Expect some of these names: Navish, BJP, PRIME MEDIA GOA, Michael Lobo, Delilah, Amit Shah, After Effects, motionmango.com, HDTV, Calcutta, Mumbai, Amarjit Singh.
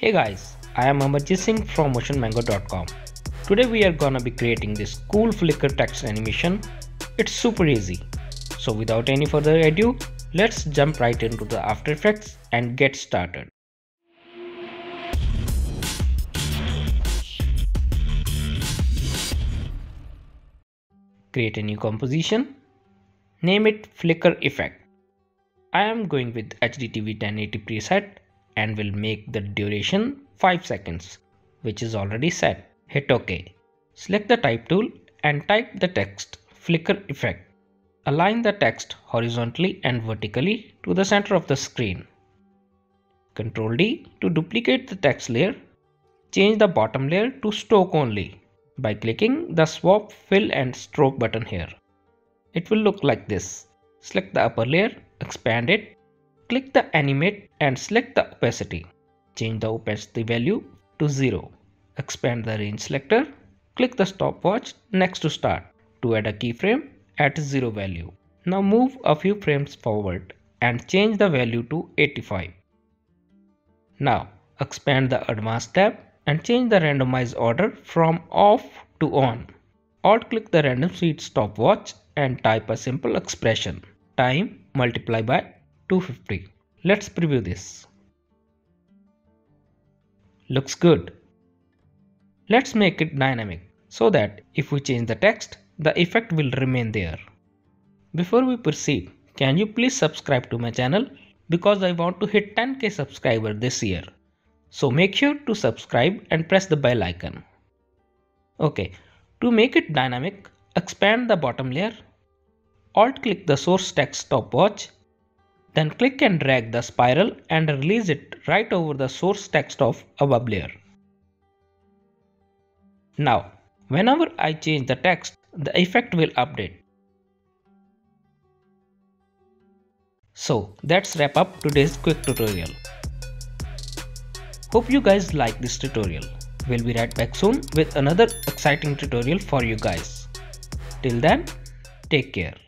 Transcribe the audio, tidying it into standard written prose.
Hey guys, I am Amarjit Singh from motionmango.com. Today we are gonna be creating this cool flicker text animation. It's super easy. So without any further ado, let's jump right into the After Effects and get started. Create a new composition. Name it Flicker Effect. I am going with HDTV 1080 preset and will make the duration 5 seconds, which is already set. Hit OK. Select the type tool and type the text Flicker Effect. Align the text horizontally and vertically to the center of the screen. Ctrl D to duplicate the text layer. Change the bottom layer to stroke only by clicking the swap, fill and stroke button here. It will look like this. Select the upper layer, expand it, click the animate and select the opacity. Change the opacity value to 0. Expand the range selector, click the stopwatch next to start to add a keyframe at 0 value. Now move a few frames forward and change the value to 85. Now expand the advanced tab and change the randomize order from off to on. Alt click the random seed stopwatch and type a simple expression, time multiplied by 250. Let's preview this. Looks good. Let's make it dynamic so that if we change the text, the effect will remain there. Before we proceed, can you please subscribe to my channel because I want to hit 10k subscriber this year. So make sure to subscribe and press the bell icon. Okay, to make it dynamic, expand the bottom layer. Alt click the source text stopwatch. Then click and drag the spiral and release it right over the source text of above layer. Now, whenever I change the text, the effect will update. So that's wrap up today's quick tutorial. Hope you guys like this tutorial. We'll be right back soon with another exciting tutorial for you guys. Till then, take care.